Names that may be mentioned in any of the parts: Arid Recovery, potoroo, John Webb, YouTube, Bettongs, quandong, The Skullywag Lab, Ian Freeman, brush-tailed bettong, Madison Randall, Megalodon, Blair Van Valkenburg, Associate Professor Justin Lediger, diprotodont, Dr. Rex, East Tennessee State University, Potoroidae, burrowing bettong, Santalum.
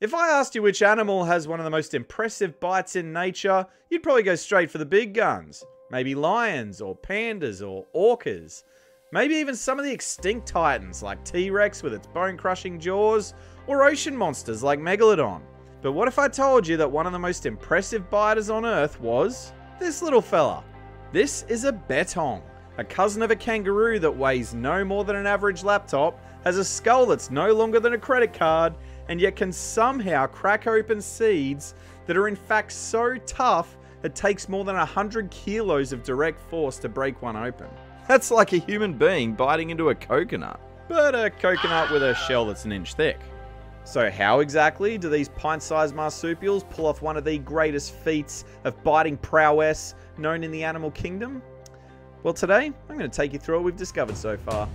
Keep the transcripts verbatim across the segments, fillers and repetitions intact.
If I asked you which animal has one of the most impressive bites in nature, you'd probably go straight for the big guns. Maybe lions, or pandas, or orcas. Maybe even some of the extinct titans like T-Rex with its bone-crushing jaws, or ocean monsters like Megalodon. But what if I told you that one of the most impressive biters on Earth was this little fella? This is a bettong, a cousin of a kangaroo that weighs no more than an average laptop, has a skull that's no longer than a credit card, and yet can somehow crack open seeds that are in fact so tough it takes more than one hundred kilos of direct force to break one open. That's like a human being biting into a coconut, but a coconut with a shell that's an inch thick. So how exactly do these pint-sized marsupials pull off one of the greatest feats of biting prowess known in the animal kingdom? Well, today I'm going to take you through what we've discovered so far.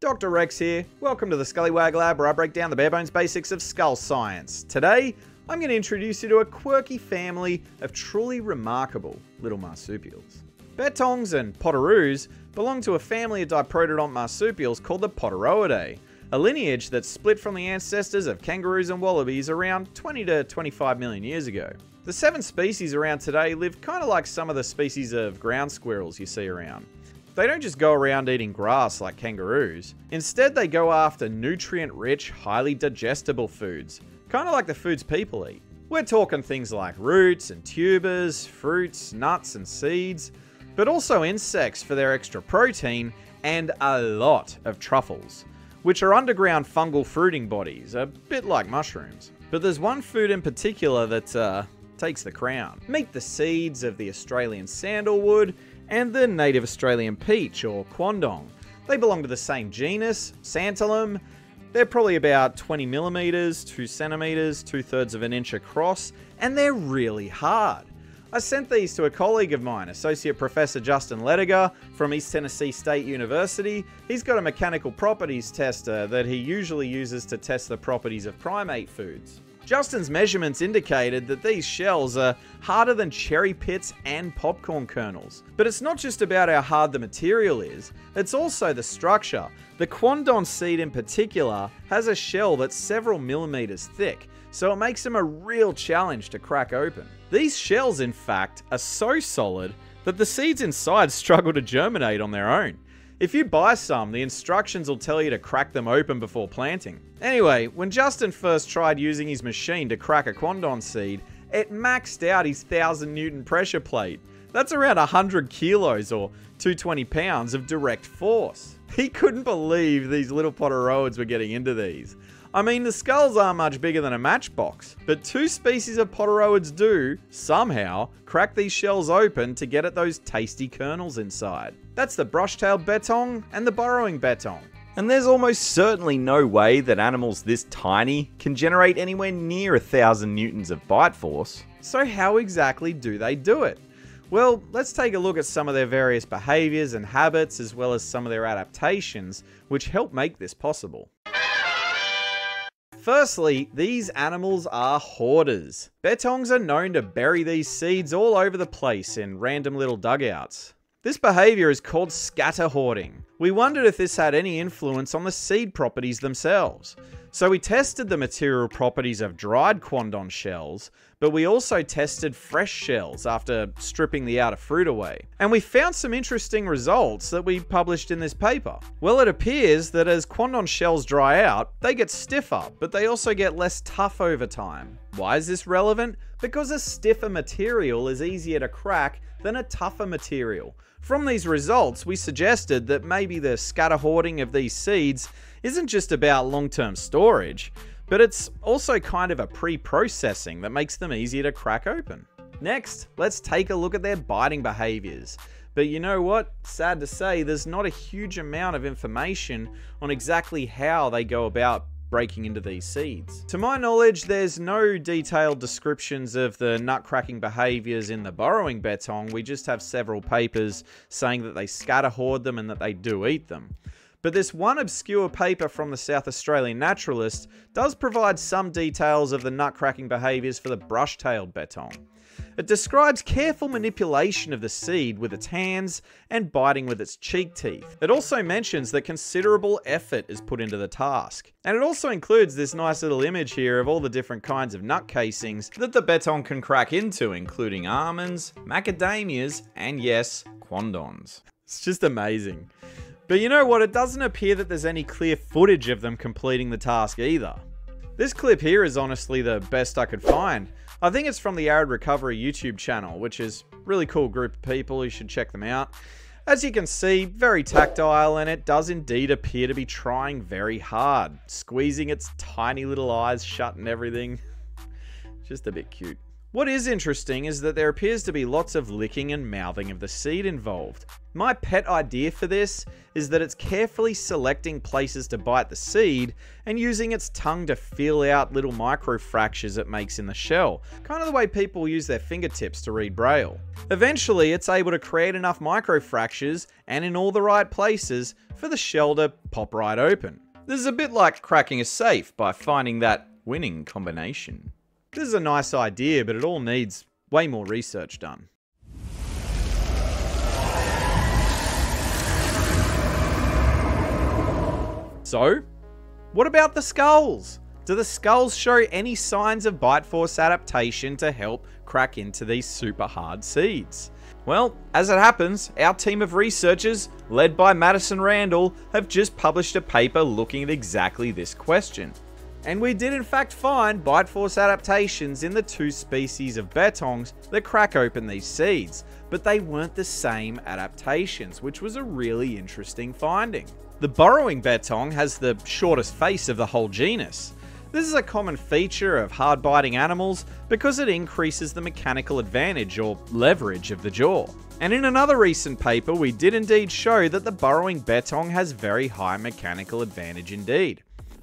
Doctor Rex here. Welcome to the Skullywag Lab, where I break down the bare bones basics of skull science. Today, I'm going to introduce you to a quirky family of truly remarkable little marsupials. Bettongs and potoroos belong to a family of diprotodont marsupials called the Potoroidae, a lineage that's split from the ancestors of kangaroos and wallabies around twenty to twenty-five million years ago. The seven species around today live kind of like some of the species of ground squirrels you see around. They don't just go around eating grass like kangaroos. Instead, they go after nutrient-rich, highly digestible foods, kind of like the foods people eat. We're talking things like roots and tubers, fruits, nuts and seeds, but also insects for their extra protein and a lot of truffles, which are underground fungal fruiting bodies, a bit like mushrooms. But there's one food in particular that uh, takes the crown. Meet the seeds of the Australian sandalwood and the native Australian peach, or quandong. They belong to the same genus, Santalum. They're probably about twenty millimeters, two centimeters, two-thirds of an inch across, and they're really hard. I sent these to a colleague of mine, Associate Professor Justin Lediger from East Tennessee State University. He's got a mechanical properties tester that he usually uses to test the properties of primate foods. Justin's measurements indicated that these shells are harder than cherry pits and popcorn kernels. But it's not just about how hard the material is, it's also the structure. The quandong seed in particular has a shell that's several millimeters thick, so it makes them a real challenge to crack open. These shells, in fact, are so solid that the seeds inside struggle to germinate on their own. If you buy some, the instructions will tell you to crack them open before planting. Anyway, when Justin first tried using his machine to crack a quandong seed, it maxed out his one thousand newton pressure plate. That's around one hundred kilos or two hundred twenty pounds of direct force. He couldn't believe these little potoroids were getting into these. I mean, the skulls aren't much bigger than a matchbox, but two species of potoroids do, somehow, crack these shells open to get at those tasty kernels inside. That's the brush-tailed bettong and the burrowing bettong. And there's almost certainly no way that animals this tiny can generate anywhere near a thousand newtons of bite force. So how exactly do they do it? Well, let's take a look at some of their various behaviors and habits, as well as some of their adaptations, which help make this possible. Firstly, these animals are hoarders. Bettongs are known to bury these seeds all over the place in random little dugouts. This behavior is called scatter hoarding. We wondered if this had any influence on the seed properties themselves. So we tested the material properties of dried quandong shells, but we also tested fresh shells after stripping the outer fruit away. And we found some interesting results that we published in this paper. Well, it appears that as quandong shells dry out, they get stiffer, but they also get less tough over time. Why is this relevant? Because a stiffer material is easier to crack than a tougher material. From these results, we suggested that maybe the scatter hoarding of these seeds isn't just about long-term storage, but it's also kind of a pre-processing that makes them easier to crack open. Next, let's take a look at their biting behaviors. But you know what? Sad to say, there's not a huge amount of information on exactly how they go about breaking into these seeds. To my knowledge, there's no detailed descriptions of the nut-cracking behaviors in the burrowing bettong. We just have several papers saying that they scatter hoard them and that they do eat them. But this one obscure paper from the South Australian naturalist does provide some details of the nut-cracking behaviors for the brush-tailed bettong. It describes careful manipulation of the seed with its hands and biting with its cheek teeth. It also mentions that considerable effort is put into the task. And it also includes this nice little image here of all the different kinds of nut casings that the bettong can crack into, including almonds, macadamias, and yes, quandongs. It's just amazing. But you know what, it doesn't appear that there's any clear footage of them completing the task either. This clip here is honestly the best I could find. I think it's from the Arid Recovery YouTube channel, which is a really cool group of people. You should check them out. As you can see, very tactile, and it does indeed appear to be trying very hard, squeezing its tiny little eyes shut and everything. Just a bit cute. What is interesting is that there appears to be lots of licking and mouthing of the seed involved. My pet idea for this is that it's carefully selecting places to bite the seed and using its tongue to feel out little microfractures it makes in the shell, kind of the way people use their fingertips to read braille. Eventually, it's able to create enough microfractures and in all the right places for the shell to pop right open. This is a bit like cracking a safe by finding that winning combination. This is a nice idea, but it all needs way more research done. So, what about the skulls? Do the skulls show any signs of bite force adaptation to help crack into these super hard seeds? Well, as it happens, our team of researchers, led by Madison Randall, have just published a paper looking at exactly this question. And we did in fact find bite force adaptations in the two species of bettongs that crack open these seeds, but they weren't the same adaptations, which was a really interesting finding. The burrowing bettong has the shortest face of the whole genus. This is a common feature of hard-biting animals because it increases the mechanical advantage or leverage of the jaw. And in another recent paper, we did indeed show that the burrowing bettong has very high mechanical advantage indeed.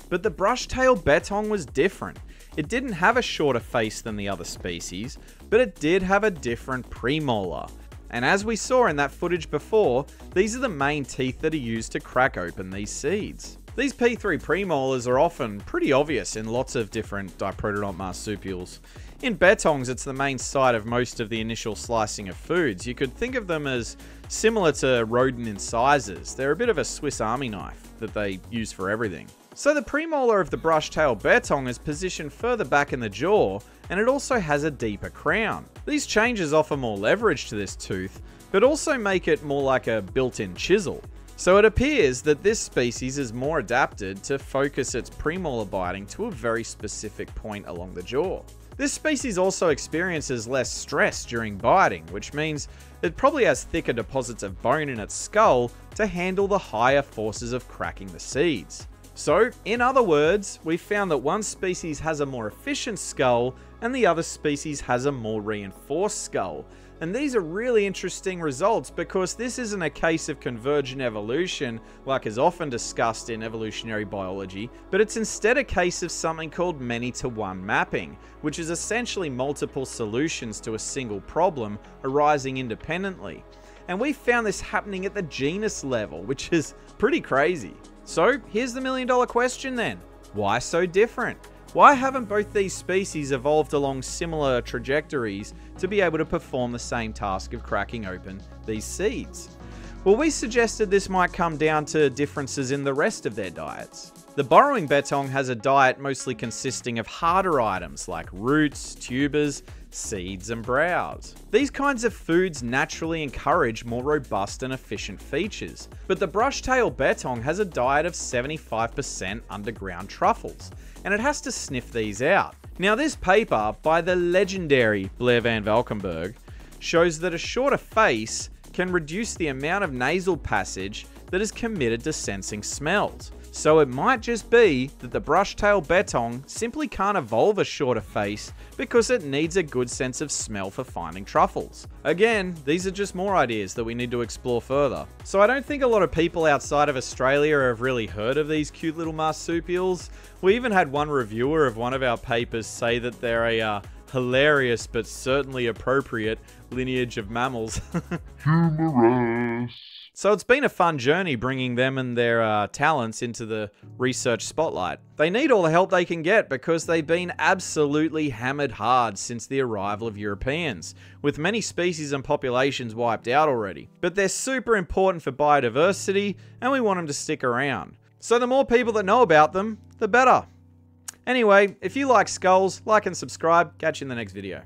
But the brush-tailed bettong was different. It didn't have a shorter face than the other species, but it did have a different premolar. And as we saw in that footage before, these are the main teeth that are used to crack open these seeds. These P three premolars are often pretty obvious in lots of different diprotodont marsupials. In bettongs, it's the main site of most of the initial slicing of foods. You could think of them as similar to rodent incisors. They're a bit of a Swiss army knife that they use for everything. So the premolar of the brush-tailed bettong is positioned further back in the jaw, and it also has a deeper crown. These changes offer more leverage to this tooth, but also make it more like a built-in chisel. So it appears that this species is more adapted to focus its premolar biting to a very specific point along the jaw. This species also experiences less stress during biting, which means it probably has thicker deposits of bone in its skull to handle the higher forces of cracking the seeds. So, in other words, we found that one species has a more efficient skull and the other species has a more reinforced skull. And these are really interesting results because this isn't a case of convergent evolution like is often discussed in evolutionary biology, but it's instead a case of something called many-to-one mapping, which is essentially multiple solutions to a single problem arising independently. And we found this happening at the genus level, which is pretty crazy. So here's the million dollar question then, why so different? Why haven't both these species evolved along similar trajectories to be able to perform the same task of cracking open these seeds? Well, we suggested this might come down to differences in the rest of their diets. The burrowing bettong has a diet mostly consisting of harder items like roots, tubers, seeds and browse. These kinds of foods naturally encourage more robust and efficient features, but the brush-tailed bettong has a diet of seventy-five percent underground truffles, and it has to sniff these out. Now this paper by the legendary Blair Van Valkenburg shows that a shorter face can reduce the amount of nasal passage that is committed to sensing smells. So it might just be that the brush-tailed bettong simply can't evolve a shorter face because it needs a good sense of smell for finding truffles. Again, these are just more ideas that we need to explore further. So I don't think a lot of people outside of Australia have really heard of these cute little marsupials. We even had one reviewer of one of our papers say that they're a uh, hilarious but certainly appropriate lineage of mammals. Humorous. So it's been a fun journey bringing them and their uh, talents into the research spotlight. They need all the help they can get because they've been absolutely hammered hard since the arrival of Europeans, with many species and populations wiped out already. But they're super important for biodiversity and we want them to stick around. So the more people that know about them, the better. Anyway, if you like skulls, like and subscribe. Catch you in the next video.